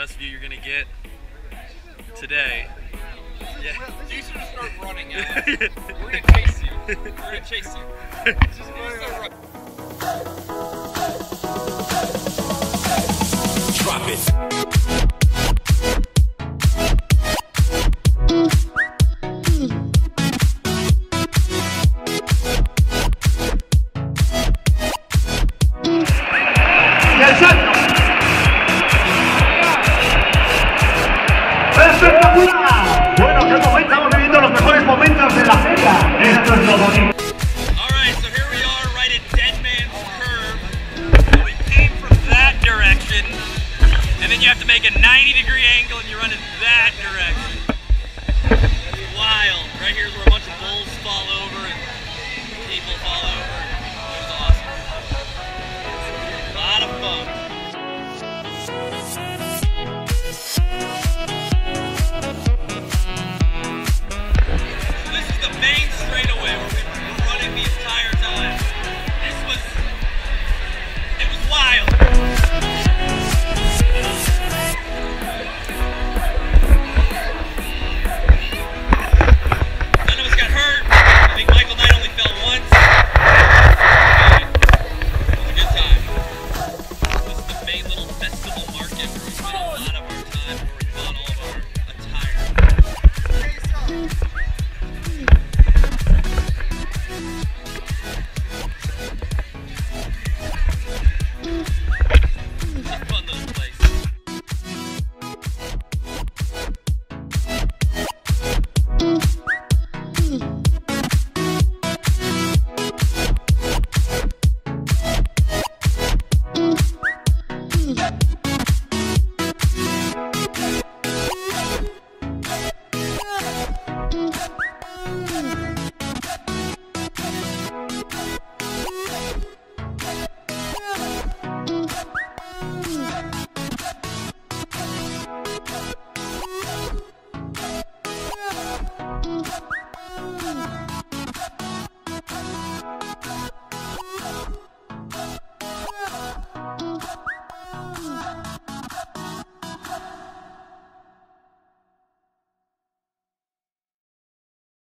best view you're gonna get today. Yeah. You should just start running at us. We're gonna chase you. We're gonna chase you. Just start running. Drop it. Alright, so here we are right at Deadman's Curve. So we came from that direction, and then you have to make a 90-degree angle and you run in that direction. Wild. Right here is where a bunch of bulls fall over and people fall over.